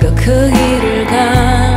그 길을 가.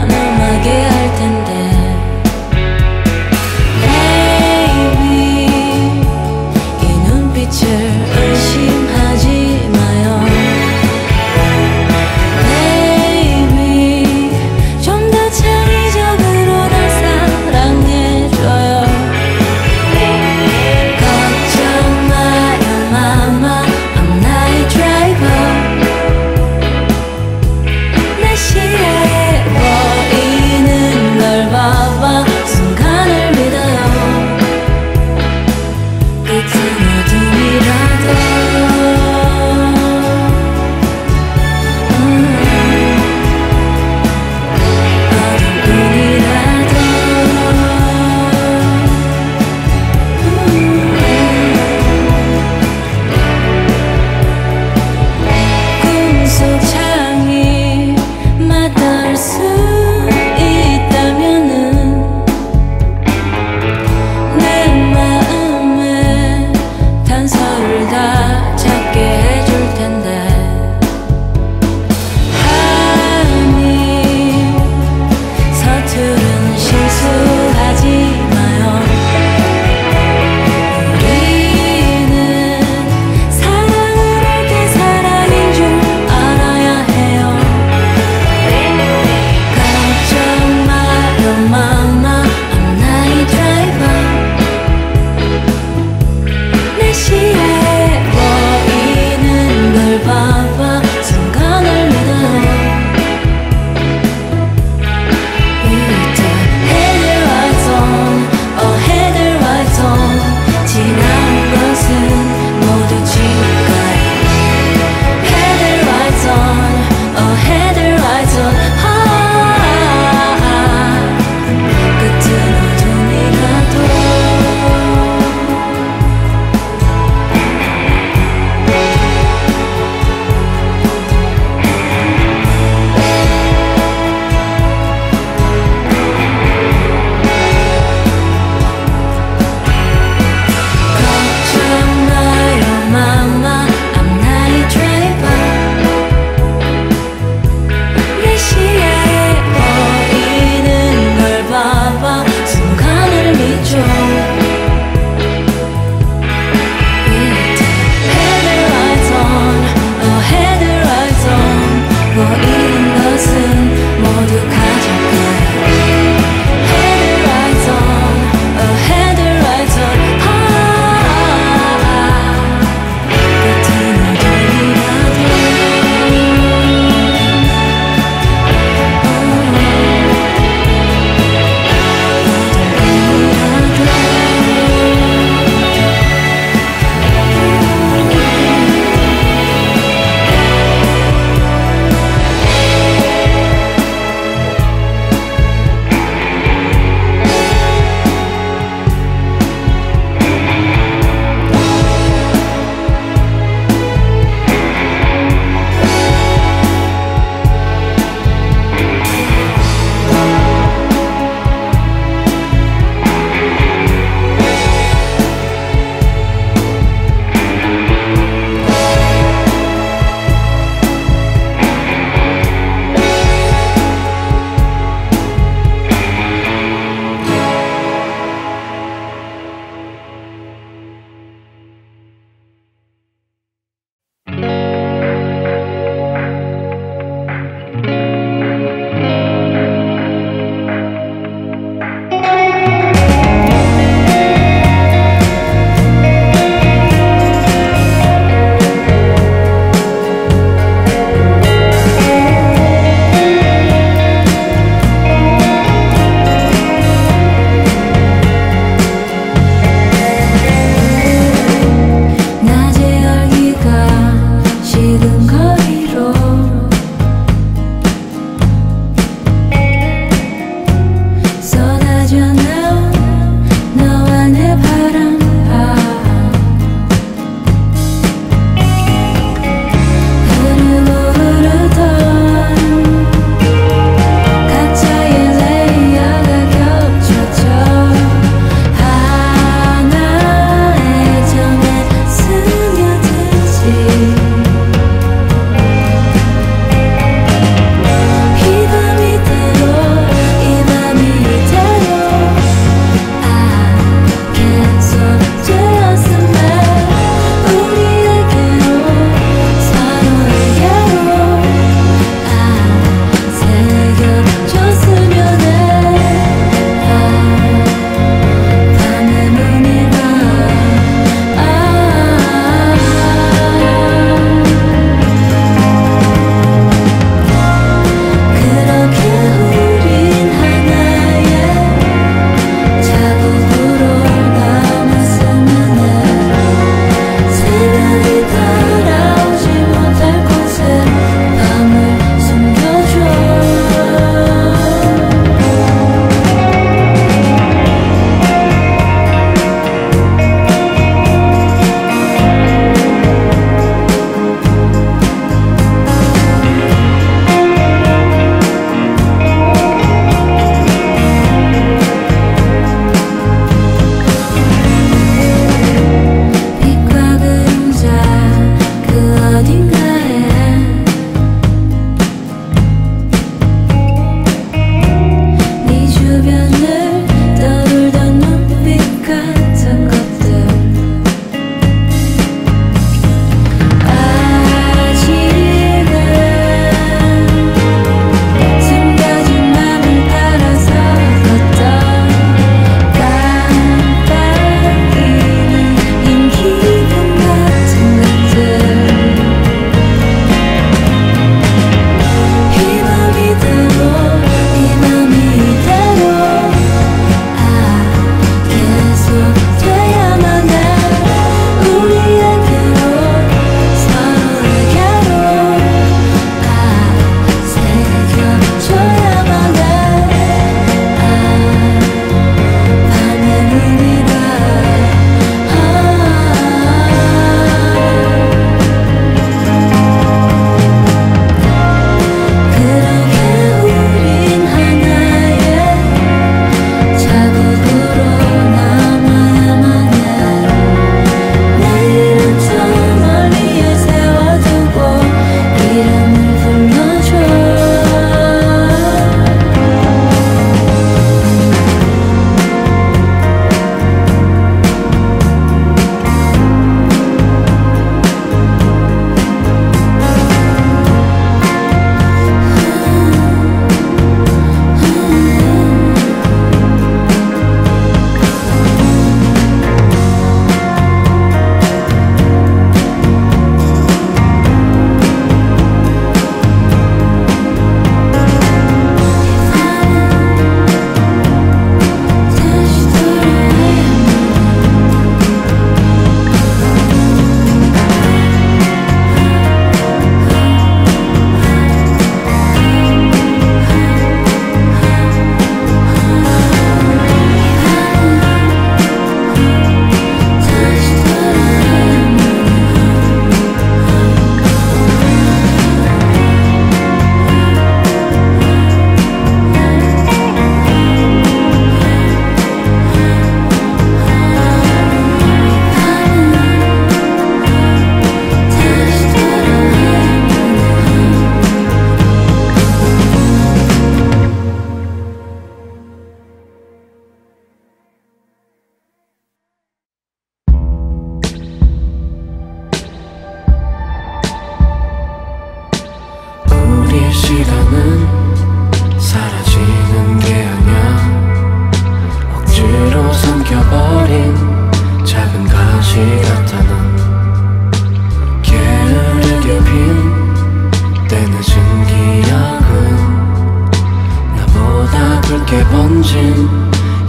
던진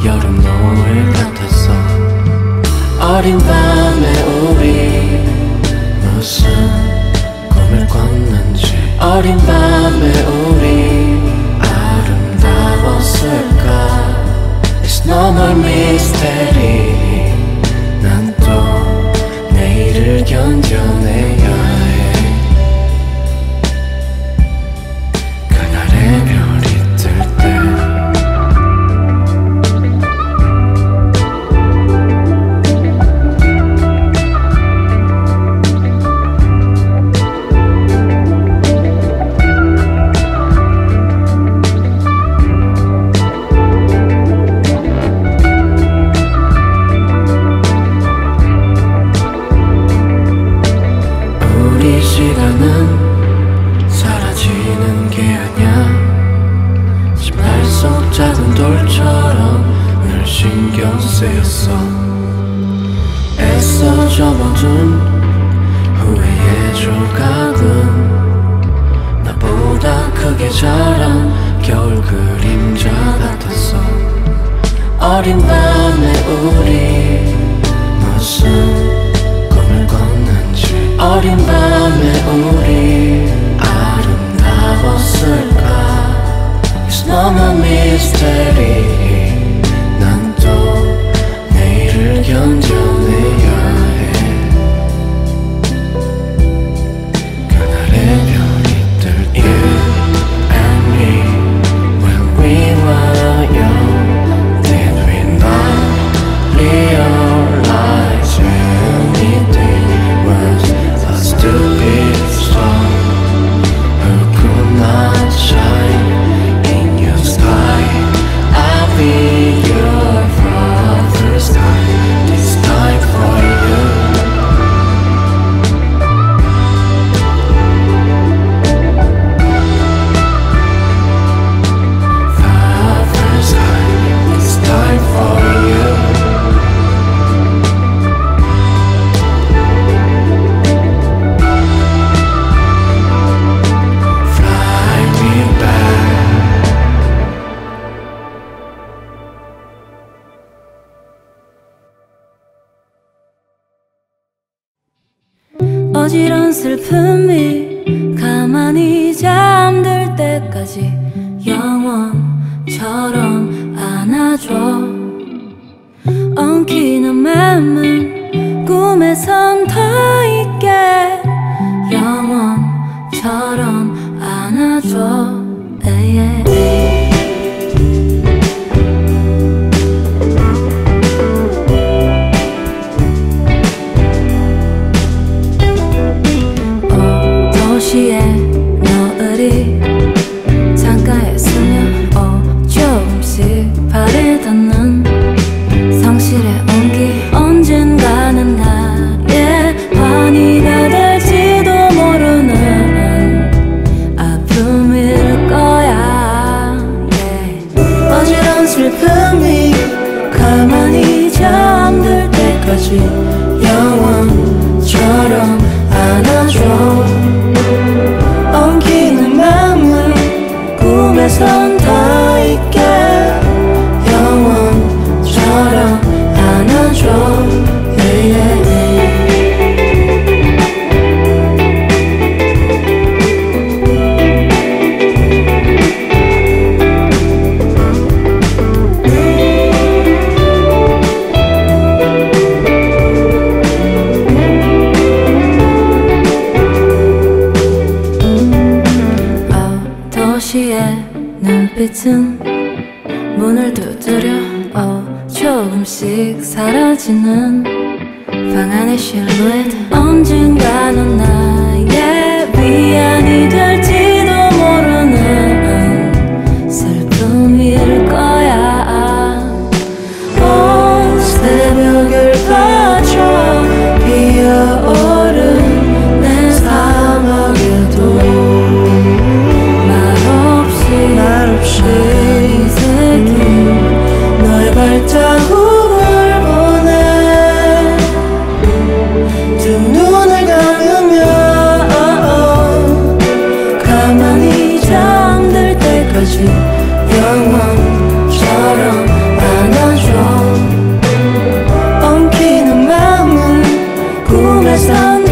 여름 노을 같았어. 어린 밤에 우리 무슨 꿈을 꿨는지, 어린 밤에 우리 아름다웠을까. It's normal mystery. 난 또 내일을 견뎌내야 해. 그날의 별이 뜰 때 우리 시간은 사라지는 게 아냐. 신발 속 작은 돌처럼 늘 신경 쓰였어. 애써 접어둔 후회의 조각은 나보다 크게 자란 겨울 그림자 같았어. 어린 밤에 우리 무슨 꿈을 꿨는지, 어린 밤에 우리 아름다웠을까. It's normal mystery. 난 또 내일을 견뎌내야 해. 그날의 별이 뜰 때. You and me when we were young. Did we not realize anything was a stupid song? Not shine in your sky. I'll be your brother's time. This time for you. Father's time. This time for you. 어지러운 슬픔이 가만히 잠들 때까지 영원처럼 안아줘. 엉키는 맘은 꿈에선 더 있게 영원처럼 안아줘. 영원처럼 안아줘. 엉키는 맘을 꿈에선 더 있게 영원처럼 안아줘. 문을 두드려 조금씩 사라지는 방 안의 실루엣. 언젠가는 나의 위안이 될지도 모르는 슬픔일 거야. 온 새벽을 봐줘. 피어오른 내 사막에도 이 세계 너의 발자국을 보내. 두 눈을 감으며 가만히 잠들 때까지 영원처럼 영원처럼 안아줘. 엉키는 마음은 꿈에서